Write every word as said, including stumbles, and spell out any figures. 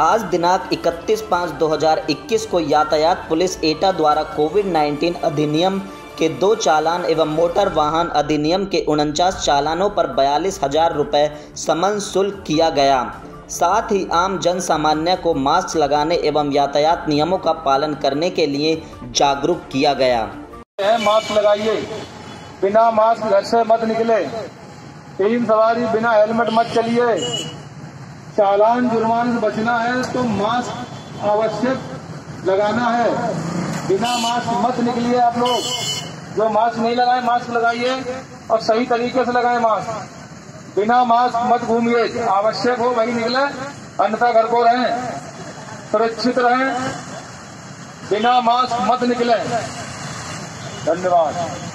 आज दिनांक इकतीस पाँच दो हज़ार इक्कीस को यातायात पुलिस एटा द्वारा कोविड नाइन्टीन अधिनियम के दो चालान एवं मोटर वाहन अधिनियम के उनचास चालानों पर बयालीस हजार रुपये समन शुल्क किया गया। साथ ही आम जन सामान्य को मास्क लगाने एवं यातायात नियमों का पालन करने के लिए जागरूक किया गया। मास्क लगाइए, बिना मास्क घर से मत निकले, तीन सवारी बिना हेलमेट मत चलिए, चालान जुर्माने से बचना है तो मास्क आवश्यक लगाना है, बिना मास्क मत निकलिए। आप लोग जो मास्क नहीं लगाए मास्क लगाइए और सही तरीके से लगाए मास्क, बिना मास्क मत घूमिए, आवश्यक हो वही निकले, अन्यथा घर को रहें, सुरक्षित रहें, बिना मास्क मत निकले। धन्यवाद।